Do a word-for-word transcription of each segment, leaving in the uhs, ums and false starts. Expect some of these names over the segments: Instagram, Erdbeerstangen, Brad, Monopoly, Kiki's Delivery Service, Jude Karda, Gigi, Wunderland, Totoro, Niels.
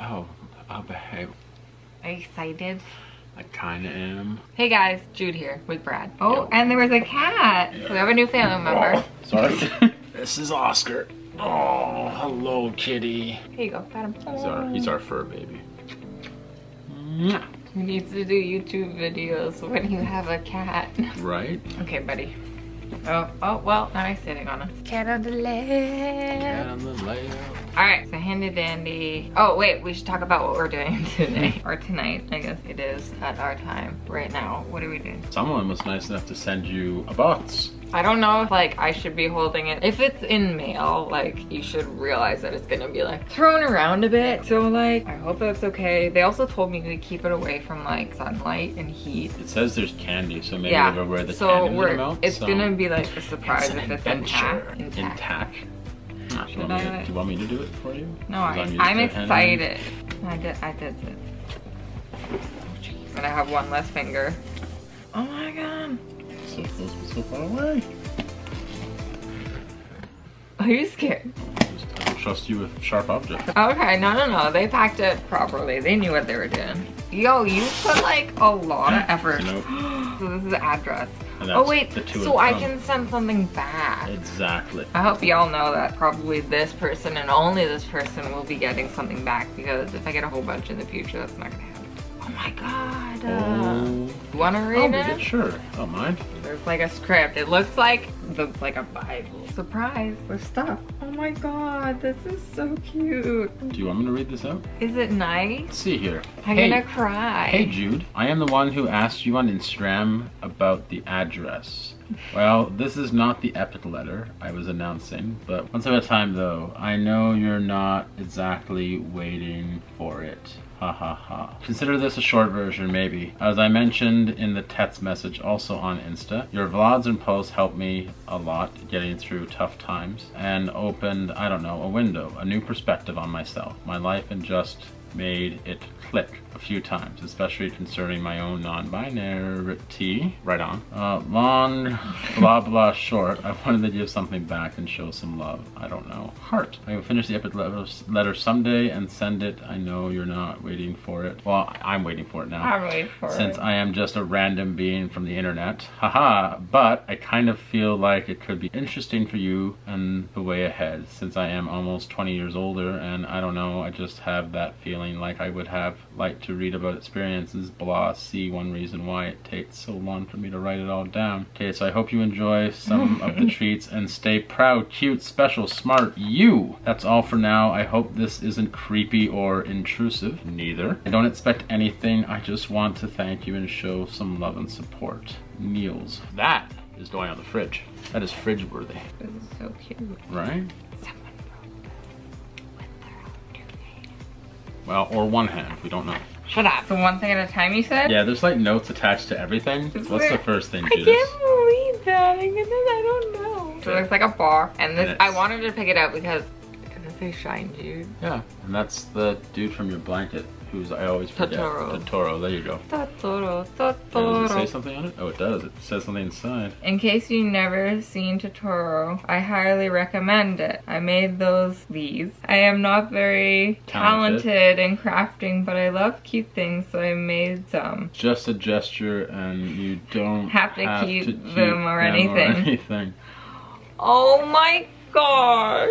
Oh, I'll behave. Are you excited? I kinda am. Hey guys, Jude here with Brad. Oh, yep. And there was a cat. Yeah. So we have a new family member. Oh, sorry. This is Oscar. Oh, hello, kitty. Here you go, pat him. He's our, he's our fur baby. Mwah. You need to do YouTube videos when you have a cat. Right? Okay, buddy. Oh, oh, well, now he's sitting on us. Cat on the left. Cat on the left. All right, so handy dandy. Oh, wait, we should talk about what we're doing today. Or tonight, I guess it is at our time right now. What are we doing? Someone was nice enough to send you a box. I don't know if like I should be holding it. If it's in mail, like you should realize that it's gonna be like thrown around a bit. So like, I hope that's okay. They also told me to keep it away from like sunlight and heat. It says there's candy, so maybe yeah. They'll go where the so candy we're, melt. It's so gonna be like a surprise if it's intact. Intact? Nah, do, you want I, me to, do you want me to do it for you? No, I, I'm, I'm excited. I did, I did it. Oh, jeez. But I have one less finger. Oh my God. So close but so far away. Are you scared? I don't trust you with sharp objects. Okay, no, no, no. They packed it properly. They knew what they were doing. Yo, you put like a lot of effort. You know, so this is the address. Oh wait, so I can send something back. Exactly. I hope y'all know that probably this person and only this person will be getting something back, because if I get a whole bunch in the future, that's not gonna happen. Oh my God. Uh, oh. Wanna read oh, it? Sure, I don't mind. There's like a script. It looks like the like a Bible. Surprise, we're stuck. Oh my God, this is so cute. Do you want me to read this out? Is it nice? Let's see here. I'm hey. gonna cry. Hey Jude, I am the one who asked you on Instagram about the address. Well, this is not the epic letter I was announcing, but once at a time though, I know you're not exactly waiting for it. Ha ha ha. Consider this a short version, maybe. As I mentioned in the text message, also on Insta, your vlogs and posts helped me a lot getting through tough times and opened, I don't know, a window, a new perspective on myself, my life, and just made it click a few times, especially concerning my own non-binarity. Right on. Uh, long, blah, blah, short. I wanted to give something back and show some love. I don't know. Heart. I will finish the epic letter someday and send it. I know you're not waiting for it. Well, I'm waiting for it now. I'm waiting for it. Since I am just a random being from the internet. Haha. But I kind of feel like it could be interesting for you and the way ahead, since I am almost twenty years older, and I don't know, I just have that feeling. Like I would have liked to read about experiences, blah, see one reason why it takes so long for me to write it all down. Okay, so I hope you enjoy some of the treats and stay proud, cute, special, smart, you. That's all for now. I hope this isn't creepy or intrusive. Neither. I don't expect anything. I just want to thank you and show some love and support. Niels. That is going on the fridge. That is fridge worthy. This is so cute. Right? Well, or one hand, we don't know. Shut up. The one thing at a time, you said? Yeah, there's like notes attached to everything. Is What's there... the first thing, Judas? I can't believe that. I, can, I don't know. So there's like a bar, and this, and I wanted to pick it up because, because they shine, dude. Yeah, and that's the dude from your blanket, who's, I always forget. Totoro. Totoro, there you go. Totoro, Totoro. Does it say something on it? Oh, it does. It says something inside. In case you've never seen Totoro, I highly recommend it. I made those, these. I am not very talented, talented in crafting, but I love cute things, so I made some. Just a gesture, and you don't have to, have keep, to keep them or anything. Them or anything. Oh my gosh.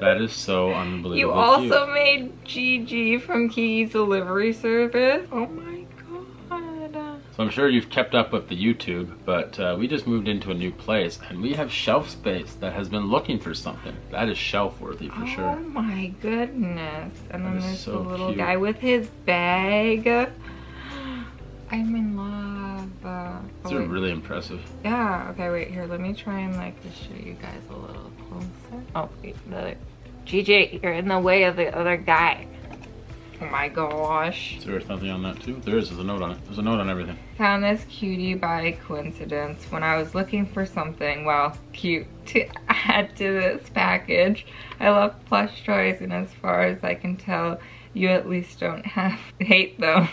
That is so unbelievable. You also cute. made Gigi from Kiki's Delivery Service. Oh my God. So I'm sure you've kept up with the YouTube, but uh, we just moved into a new place and we have shelf space that has been looking for something. That is shelf worthy for oh sure. Oh my goodness. And that then there's so the little cute. guy with his bag. I'm in love. These oh, are really impressive. Yeah, okay, wait, here, let me try and like just show you guys a little closer. Oh, wait, the G J, you're in the way of the other guy. Oh my gosh. Is there something on that too? There is, there's a note on it. There's a note on everything. Found this cutie by coincidence when I was looking for something, well, cute. add to this package. I love plush toys, and as far as I can tell, you at least don't have hate them.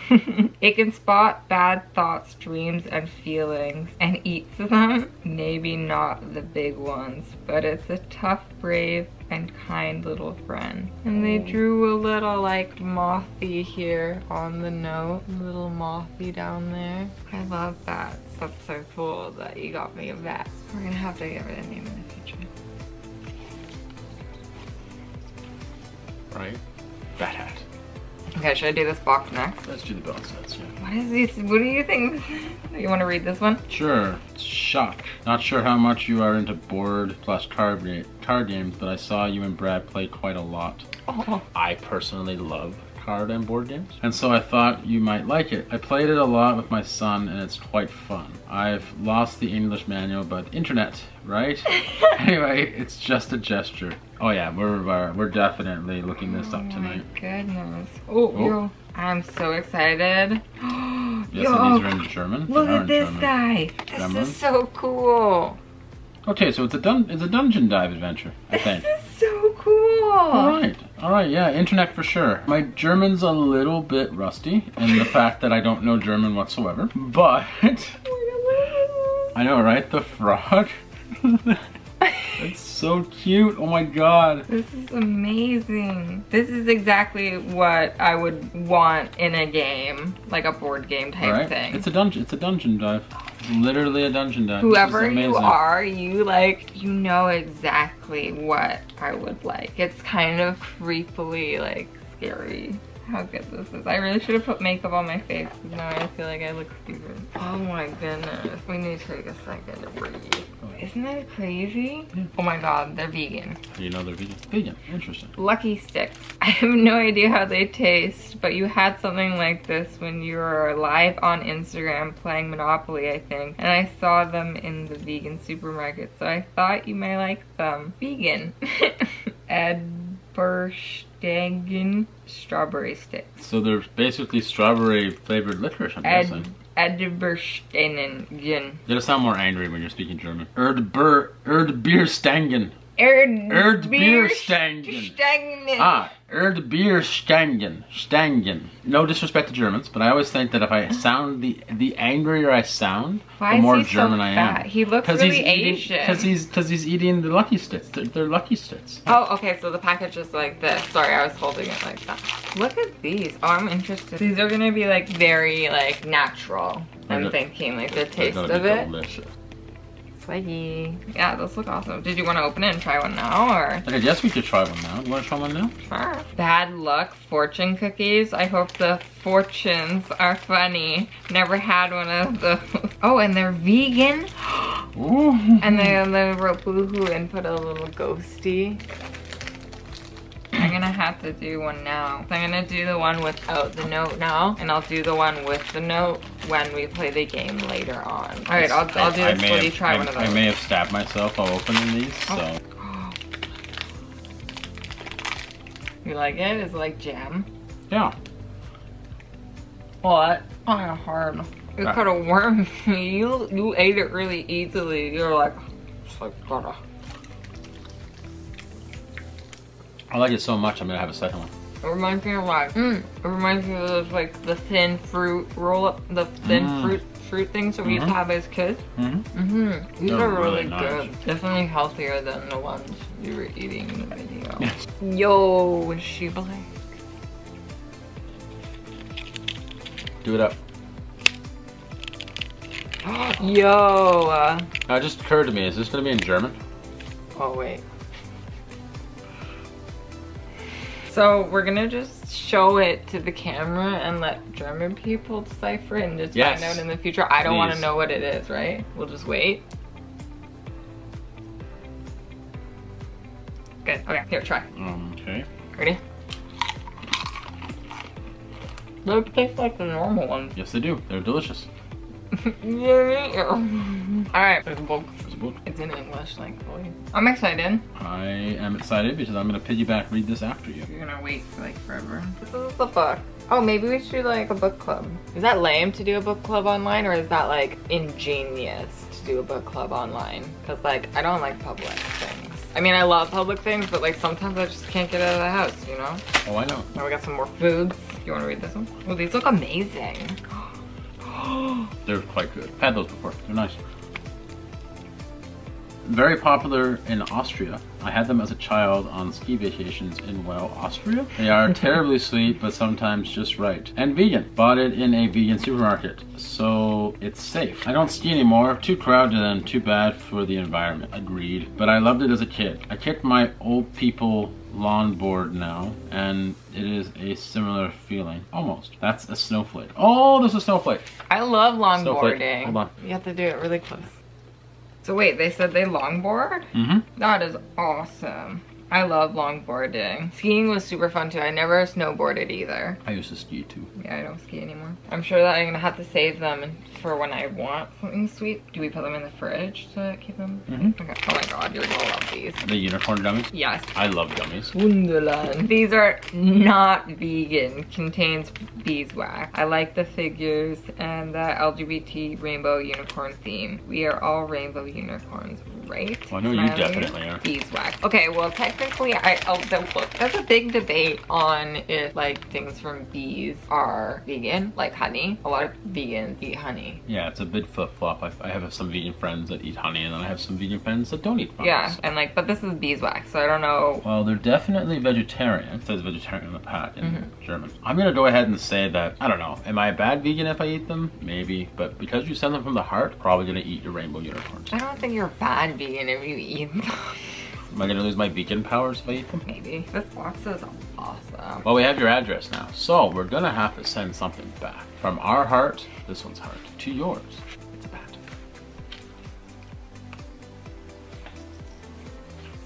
It can spot bad thoughts, dreams, and feelings, and eats them. Maybe not the big ones, but it's a tough, brave, and kind little friend. And they drew a little like mothy here on the note. A little mothy down there. I love that. That's so cool that you got me a bat. We're gonna have to get rid of name in the future. Right? Bat hat. Okay, should I do this box next? Let's do the box sets, yeah. What is this? What do you think? You want to read this one? Sure. It's shock. Not sure how much you are into board plus card, card games, but I saw you and Brad play quite a lot. Oh. I personally love card and board games, and so I thought you might like it. I played it a lot with my son, and it's quite fun. I've lost the English manual, but internet, right? Anyway, it's just a gesture. Oh yeah, we're we're definitely looking this up tonight. Oh my goodness. Oh, oh. Yo, I'm so excited. Yes, yo, and these are in German. Look at this German. guy. This German. is so cool. Okay, so it's a dun it's a dungeon dive adventure, I think. This is so cool. All right, all right, yeah, internet for sure. My German's a little bit rusty, and the fact that I don't know German whatsoever, but I know, right? The frog. It's so cute. Oh my god. This is amazing. This is exactly what I would want in a game, like a board game type right? thing. It's a dungeon. It's a dungeon dive. It's literally a dungeon dive. Whoever you are, you like, you know exactly what I would like. It's kind of creepily like scary. How good this is. I really should have put makeup on my face. Now I feel like I look stupid. Oh my goodness. We need to take a second to breathe. Isn't that crazy? Yeah. Oh my god, they're vegan. You know they're vegan. Vegan, interesting. Lucky sticks. I have no idea how they taste, but you had something like this when you were live on Instagram playing Monopoly, I think. And I saw them in the vegan supermarket, so I thought you might like them. Vegan. Erdbeerstangen strawberry sticks. So they're basically strawberry flavored licorice, I'm guessing. Erdbeerstangen. You'll sound more angry when you're speaking German. Erdbeer, Erdbeerstangen. Erdbeerstangen. Erdbeerstangen. Ah, Erdbeerstangen. Stangen. No disrespect to Germans, but I always think that if I sound the the angrier I sound, Why the more is he German so I am. Fat? He looks really Asian. Because he's because he's eating the lucky sticks. They're, they're lucky sticks. Oh, okay. So the package is like this. Sorry, I was holding it like that. Look at these. Oh, I'm interested. These are gonna be like very like natural. I'm they're, thinking like the taste of it. Delicious. Swaggy. Yeah, those look awesome. Did you want to open it and try one now, or? I guess we could try one now. You want to try one now? Sure. Bad luck fortune cookies. I hope the fortunes are funny. Never had one of those. Oh, and they're vegan. Ooh. And they, they wrote boohoo and put a little ghosty. I'm gonna have to do one now. So I'm gonna do the one without the note now, and I'll do the one with the note when we play the game later on. All right, I'll, I'll do this while you try one of those. I may have stabbed myself while opening these, oh. so. You like it? Is it like jam? Yeah. What? Oh, kind of hard. It cut a worm. You you ate it really easily. You're like, it's like gotta. I like it so much, I'm gonna have a second one. It reminds me of like, mm, it reminds me of like the thin fruit roll up, the thin mm. fruit fruit things that mm-hmm. we have as kids. Mm-hmm. Mm-hmm. These They're are really, really nice. good. Definitely healthier than the ones you were eating in the video. Yes. Yo, is she black? Do it up. Yo. Uh, that just occurred to me, is this gonna be in German? Oh wait. So we're gonna just show it to the camera and let German people decipher it and just yes. find out in the future. I don't Please. wanna know what it is, right? We'll just wait. Good, okay, here, try. Okay. Ready? They taste like the normal ones. Yes, they do. They're delicious. Alright, there's a book. It's in English, thankfully. I'm excited. I am excited because I'm gonna piggyback read this after you. You're gonna wait for like forever. This is the book. Oh, maybe we should do like a book club. Is that lame to do a book club online, or is that like ingenious to do a book club online? Cause like, I don't like public things. I mean, I love public things, but like sometimes I just can't get out of the house, you know? Oh, I know. Now we got some more foods. You wanna read this one? Oh, these look amazing. They're quite good. I've had those before, they're nice. Very popular in Austria. I had them as a child on ski vacations in, well, Austria. They are terribly sweet, but sometimes just right. And vegan. Bought it in a vegan supermarket, so it's safe. I don't ski anymore. Too crowded and too bad for the environment. Agreed. But I loved it as a kid. I kick my old people lawn board now, and it is a similar feeling. Almost. That's a snowflake. Oh, there's a snowflake. I love longboarding. Hold on. You have to do it really close. So wait, they said they longboard? Mm-hmm. That is awesome. I love longboarding. Skiing was super fun too. I never snowboarded either. I used to ski too. Yeah, I don't ski anymore. I'm sure that I'm gonna have to save them for when I want something sweet. Do we put them in the fridge to keep them? Mm-hmm. Okay. Oh my god, you're gonna love these. The unicorn gummies? Yes. I love gummies. Wunderland. These are not vegan. Contains beeswax. I like the figures and the L G B T rainbow unicorn theme. We are all rainbow unicorns, right? Well, I know you definitely are. Beeswax. Okay, well, technically, I, oh, look, that's a big debate on if like things from bees are vegan, like honey. A lot of vegans eat honey. Yeah, it's a big flip-flop. I, I have some vegan friends that eat honey, and then I have some vegan friends that don't eat honey. Yeah, so. And like, but this is beeswax, so I don't know. Well, they're definitely vegetarian. It says vegetarian on the pack in mm-hmm. German. I'm gonna go ahead and say that, I don't know, am I a bad vegan if I eat them? Maybe, but because you send them from the heart, probably gonna eat your rainbow unicorns. I don't think you're a bad vegan if you eat them. Am I gonna lose my vegan powers if I eat them? Maybe. This box is awesome. Well, we have your address now. So we're gonna have to send something back. From our heart, this one's heart, to yours. It's a bat.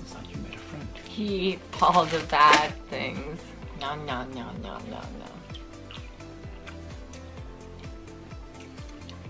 It's like you made a friend. He eats all the bad things. No, no, no, no, no, no.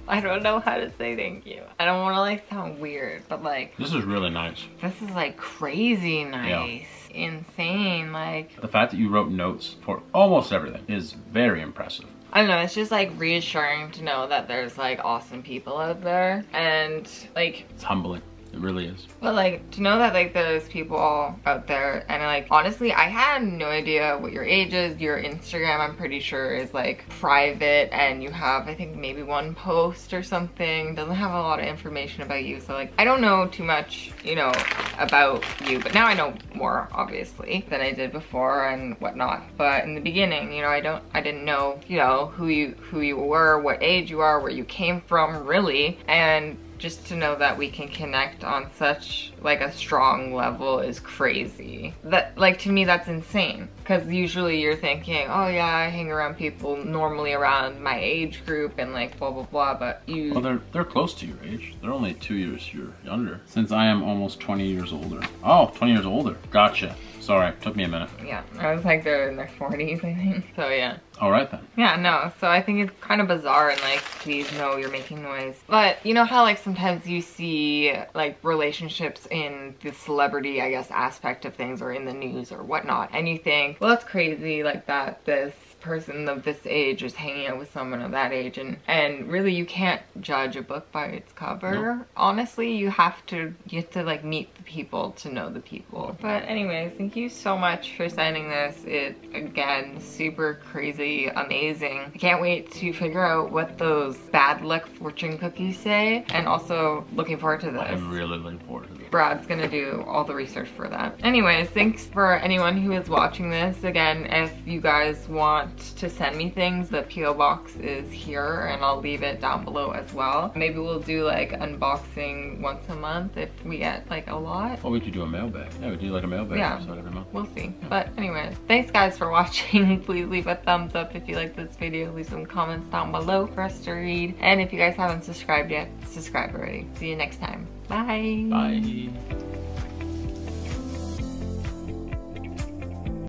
I don't know how to say thank you. I don't want to like sound weird, but like. This is really nice. This is like crazy nice. Yeah. Insane, like. The fact that you wrote notes for almost everything is very impressive. I don't know, it's just like reassuring to know that there's like awesome people out there and like. It's humbling. It really is. But like, to know that like there's people all out there, and like, honestly, I had no idea what your age is. Your Instagram, I'm pretty sure, is like private, and you have, I think, maybe one post or something. Doesn't have a lot of information about you. So like, I don't know too much, you know, about you, but now I know more, obviously, than I did before and whatnot. But in the beginning, you know, I don't, I didn't know, you know, who you, who you were, what age you are, where you came from, really. And just to know that we can connect on such like a strong level is crazy. That, like, to me, that's insane. Because usually you're thinking, oh yeah, I hang around people normally around my age group and like blah blah blah. But you, well, they're they're close to your age. They're only two years you're younger. Since I am almost twenty years older. Oh, twenty years older. Gotcha. Sorry, took me a minute. Yeah, I was like, they're in their forties, I think. So yeah. All right then. Yeah, no, so I think it's kind of bizarre and like, please no, you're making noise. But you know how like sometimes you see like relationships in the celebrity, I guess, aspect of things, or in the news or whatnot, and you think, well, that's crazy, like that this person of this age is hanging out with someone of that age, and and really you can't judge a book by its cover. Nope. Honestly, you have to you have to like meet the people to know the people. But anyways, thank you so much for sending this. It, again, super crazy amazing. I can't wait to figure out what those bad luck fortune cookies say, and also looking forward to this. I'm really looking forward to this. Brad's gonna do all the research for that. Anyways, thanks for anyone who is watching this. Again, if you guys want to send me things, the P O box is here, and I'll leave it down below as well. Maybe we'll do like unboxing once a month if we get like a lot. Or we could do a mailbag. Yeah, we do like a mailbag yeah. episode every month. We'll see. Yeah. But anyway, thanks guys for watching. Please leave a thumbs up if you like this video. Leave some comments down below for us to read. And if you guys haven't subscribed yet, subscribe already. See you next time. Bye. Bye.